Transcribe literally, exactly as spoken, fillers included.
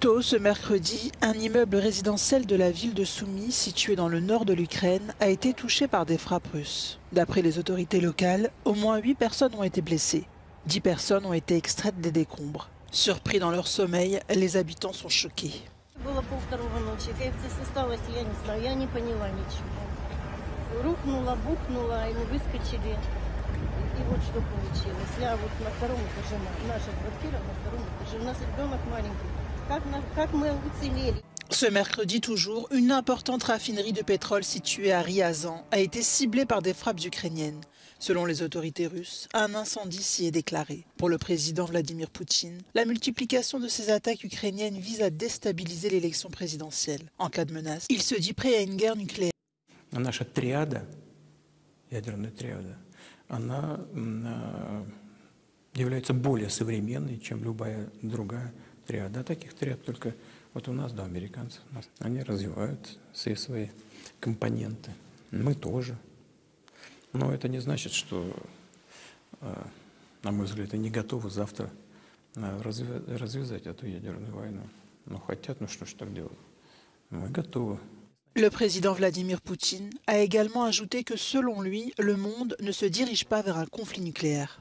Tôt ce mercredi, un immeuble résidentiel de la ville de Soumy, situé dans le nord de l'Ukraine, a été touché par des frappes russes. D'après les autorités locales, au moins huit personnes ont été blessées. dix personnes ont été extraites des décombres. Surpris dans leur sommeil, les habitants sont choqués. Ce mercredi toujours, une importante raffinerie de pétrole située à Riazan a été ciblée par des frappes ukrainiennes. Selon les autorités russes, un incendie s'y est déclaré. Pour le président Vladimir Poutine, la multiplication de ces attaques ukrainiennes vise à déstabiliser l'élection présidentielle. En cas de menace, il se dit prêt à une guerre nucléaire. Notre triade, ядерная триада, она является более современной, чем любая другая триада. Таких триад только вот у нас, да, американцев. Они развивают все свои компоненты. Мы тоже. Но это не значит, что, на мой взгляд, они готовы завтра развязать эту ядерную войну. Но хотят, ну что ж так делать? Мы готовы. Le président Vladimir Poutine a également ajouté que, selon lui, le monde ne se dirige pas vers un conflit nucléaire.